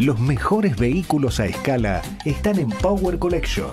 Los mejores vehículos a escala están en Power Collection.